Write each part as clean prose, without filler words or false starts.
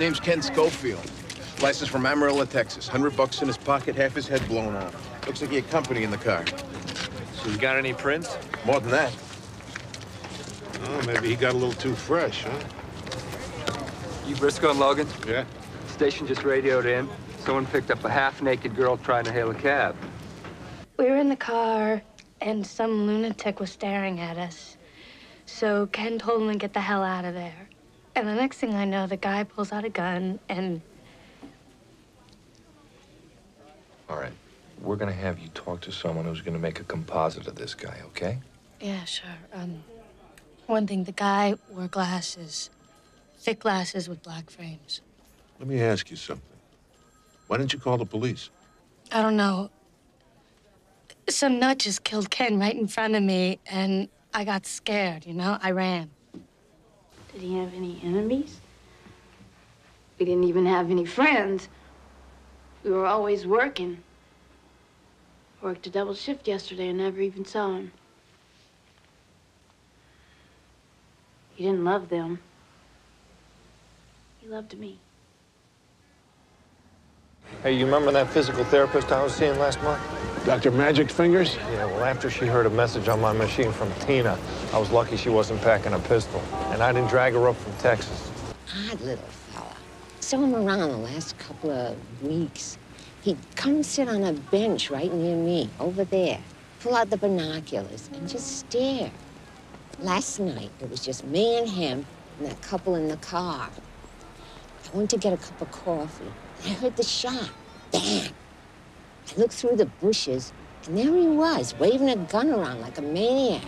name's Ken Schofield. License from Amarillo, Texas. $100 in his pocket, half his head blown out. Looks like he had company in the car. So you got any prints? More than that. Oh, maybe he got a little too fresh, huh? You Briscoe and Logan? Yeah. Station just radioed in. Someone picked up a half-naked girl trying to hail a cab. We were in the car, and some lunatic was staring at us. So Ken told him to get the hell out of there. And the next thing I know, the guy pulls out a gun and... All right. We're gonna have you talk to someone who's gonna make a composite of this guy, okay? Yeah, sure. One thing, the guy wore glasses. Thick glasses with black frames. Let me ask you something. Why didn't you call the police? I don't know. Some nut just killed Ken right in front of me, and I got scared, you know? I ran. Did he have any enemies? We didn't even have any friends. We were always working. Worked a double shift yesterday and never even saw him. He didn't love them. He loved me. Hey, you remember that physical therapist I was seeing last month? Dr. Magic Fingers? Yeah, well, after she heard a message on my machine from Tina, I was lucky she wasn't packing a pistol. And I didn't drag her up from Texas. Odd little fella. Saw him around the last couple of weeks. He'd come sit on a bench right near me, over there, pull out the binoculars and just stare. Last night, it was just me and him and that couple in the car. I went to get a cup of coffee. I heard the shot. Bang! I looked through the bushes, and there he was, waving a gun around like a maniac.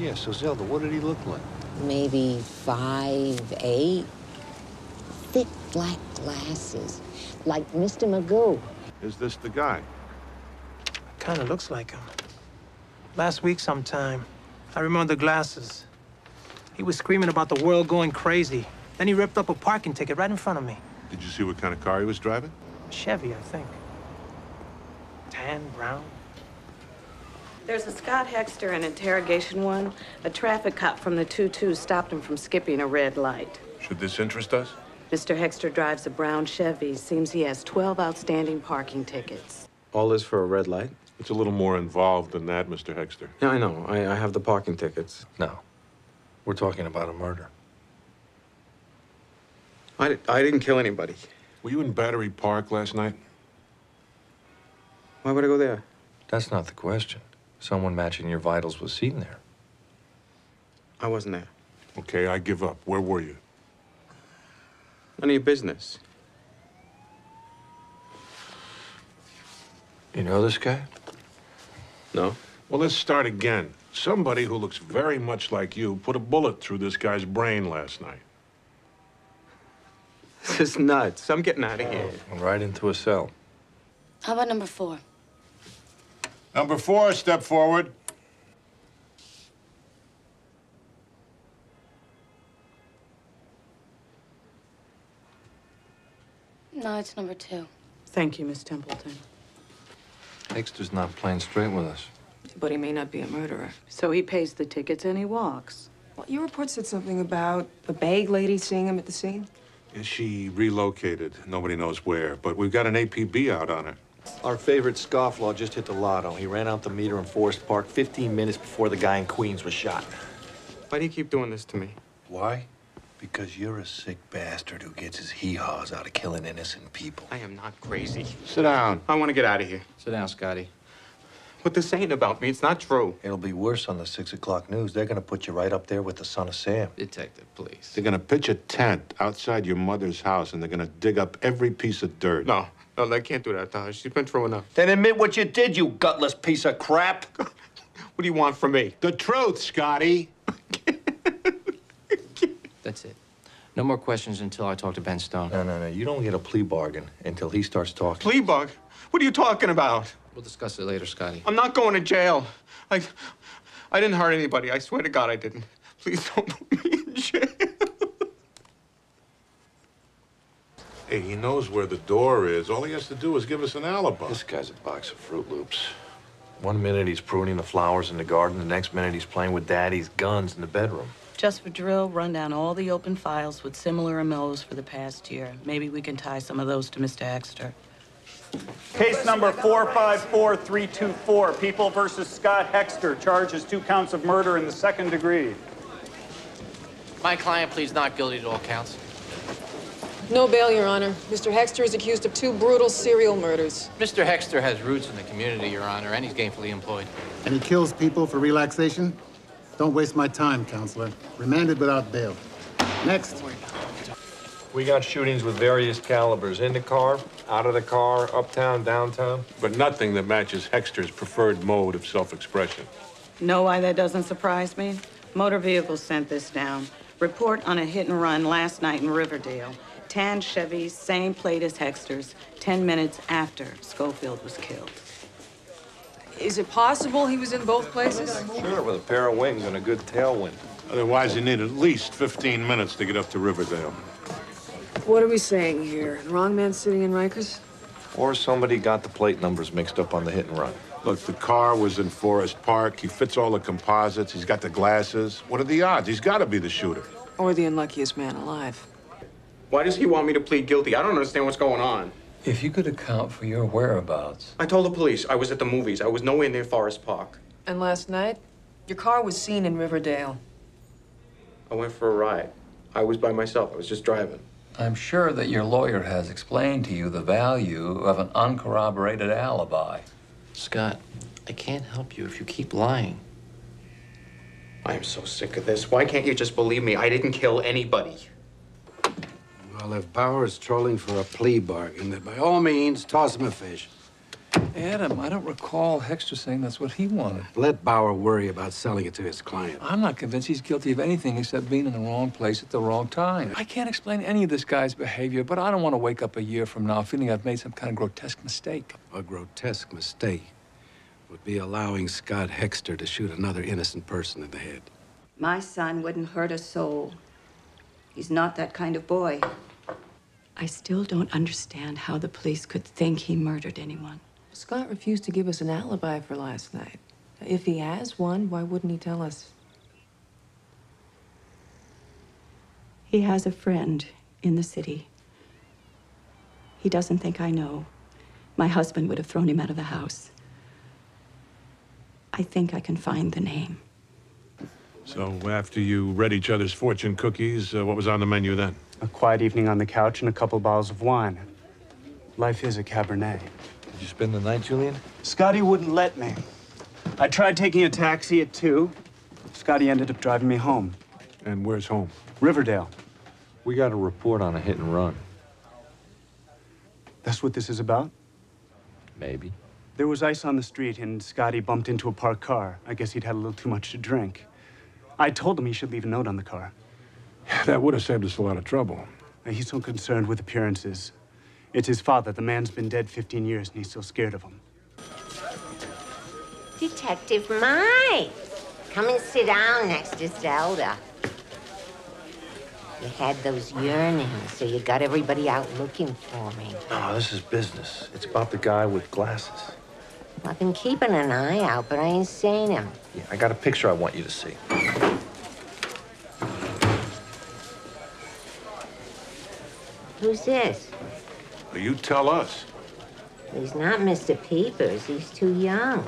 Yeah, so Zelda, what did he look like? Maybe 5'8". Thick black glasses, like Mr. Magoo. Is this the guy? Kind of looks like him. Last week sometime, I remember the glasses. He was screaming about the world going crazy. Then he ripped up a parking ticket right in front of me. Did you see what kind of car he was driving? Chevy, I think. Tan, brown. There's a Scott Hexter in interrogation one. A traffic cop from the 2-2 stopped him from skipping a red light. Should this interest us? Mr. Hexter drives a brown Chevy. Seems he has 12 outstanding parking tickets. All this for a red light? It's a little more involved than that, Mr. Hexter. Yeah, I know. I have the parking tickets. No. We're talking about a murder. I didn't kill anybody. Were you in Battery Park last night? Why would I go there? That's not the question. Someone matching your vitals was seen there. I wasn't there. Okay, I give up. Where were you? None of your business. You know this guy? No. Well, let's start again. Somebody who looks very much like you put a bullet through this guy's brain last night. This is nuts. I'm getting out of here. Right into a cell. How about number 4? Number 4, step forward. No, it's number 2. Thank you, Miss Templeton. Hexter's not playing straight with us. But he may not be a murderer. So he pays the tickets and he walks. Well, your report said something about a bag lady seeing him at the scene. She relocated. Nobody knows where, but we've got an APB out on her. Our favorite scofflaw just hit the lotto. He ran out the meter in Forest Park 15 minutes before the guy in Queens was shot. Why do you keep doing this to me? Why? Because you're a sick bastard who gets his hee-haws out of killing innocent people. I am not crazy. Sit down. I want to get out of here. Sit down, Scotty. What this ain't about me. It's not true. It'll be worse on the 6 o'clock news. They're gonna put you right up there with the Son of Sam. Detective, please. They're gonna pitch a tent outside your mother's house, and they're gonna dig up every piece of dirt. No, no, they can't do that, Tyler. She's been through enough. Then admit what you did, you gutless piece of crap. What do you want from me? The truth, Scotty. That's it. No more questions until I talk to Ben Stone. No, no, no. You don't get a plea bargain until he starts talking. Plea bargain? What are you talking about? We'll discuss it later, Scotty. I'm not going to jail. I didn't hurt anybody. I swear to God I didn't. Please don't put me in jail. Hey, he knows where the door is. All he has to do is give us an alibi. This guy's a box of Fruit Loops. One minute he's pruning the flowers in the garden. The next minute he's playing with Daddy's guns in the bedroom. Just for drill, run down all the open files with similar MOs for the past year. Maybe we can tie some of those to Mr. Hexter. Case number 454324, People versus Scott Hexter, charges 2 counts of murder in the 2nd degree. My client pleads not guilty to all counts. No bail, Your Honor. Mr. Hexter is accused of 2 brutal serial murders. Mr. Hexter has roots in the community, Your Honor, and he's gainfully employed. And he kills people for relaxation? Don't waste my time, Counselor. Remanded without bail. Next. We got shootings with various calibers. In the car, out of the car, uptown, downtown. But nothing that matches Hexter's preferred mode of self-expression. Know why that doesn't surprise me? Motor Vehicles sent this down. Report on a hit and run last night in Riverdale. Tan Chevy, same plate as Hexter's, 10 minutes after Schofield was killed. Is it possible he was in both places? Sure, with a pair of wings and a good tailwind. Otherwise, you need at least 15 minutes to get up to Riverdale. What are we saying here? The wrong man sitting in Rikers? Or somebody got the plate numbers mixed up on the hit and run. Look, the car was in Forest Park. He fits all the composites. He's got the glasses. What are the odds? He's got to be the shooter. Or the unluckiest man alive. Why does he want me to plead guilty? I don't understand what's going on. If you could account for your whereabouts. I told the police I was at the movies. I was nowhere near Forest Park. And last night, your car was seen in Riverdale. I went for a ride. I was by myself. I was just driving. I'm sure that your lawyer has explained to you the value of an uncorroborated alibi. Scott, I can't help you if you keep lying. I am so sick of this. Why can't you just believe me? I didn't kill anybody. Well, if Bauer is trolling for a plea bargain, then by all means, toss him a fish. Adam, I don't recall Hexter saying that's what he wanted. Let Bauer worry about selling it to his client. I'm not convinced he's guilty of anything except being in the wrong place at the wrong time. I can't explain any of this guy's behavior, but I don't want to wake up a year from now feeling I've made some kind of grotesque mistake. A grotesque mistake would be allowing Scott Hexter to shoot another innocent person in the head. My son wouldn't hurt a soul. He's not that kind of boy. I still don't understand how the police could think he murdered anyone. Scott refused to give us an alibi for last night. If he has one, why wouldn't he tell us? He has a friend in the city. He doesn't think I know. My husband would have thrown him out of the house. I think I can find the name. So after you read each other's fortune cookies, what was on the menu then? A quiet evening on the couch and a couple bottles of wine. Life is a Cabernet. Did you spend the night, Julian? Scotty wouldn't let me. I tried taking a taxi at 2. Scotty ended up driving me home. And where's home? Riverdale. We got a report on a hit and run. That's what this is about? Maybe. There was ice on the street, and Scotty bumped into a parked car. I guess he'd had a little too much to drink. I told him he should leave a note on the car. That would have saved us a lot of trouble. He's so concerned with appearances. It's his father. The man's been dead 15 years, and he's still scared of him. Detective Mike, come and sit down next to Zelda. You had those yearnings, so you got everybody out looking for me. Oh, this is business. It's about the guy with glasses. Well, I've been keeping an eye out, but I ain't seen him. Yeah, I got a picture I want you to see. Who's this? You tell us. He's not Mr. Peepers. He's too young.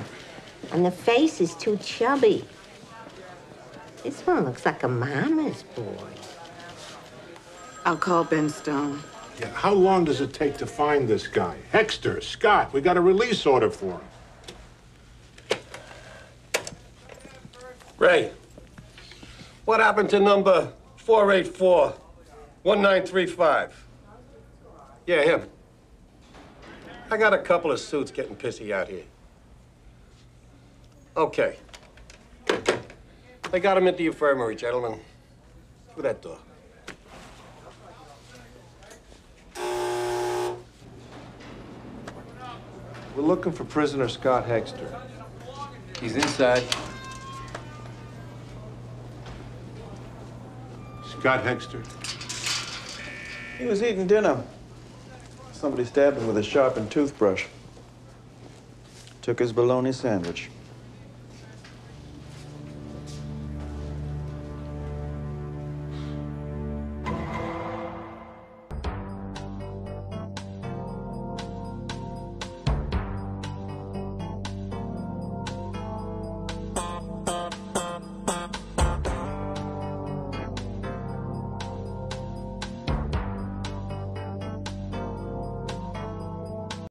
And the face is too chubby. This one looks like a mama's boy. I'll call Ben Stone. Yeah, how long does it take to find this guy? Hexter, Scott, we got a release order for him. Ray, what happened to number 484-1935? Yeah, him. I got a couple of suits getting pissy out here. Okay. They got him into the infirmary, gentlemen. Through that door. We're looking for prisoner Scott Hexter. He's inside. Scott Hexter. He was eating dinner. Somebody stabbed him with a sharpened toothbrush. Took his bologna sandwich.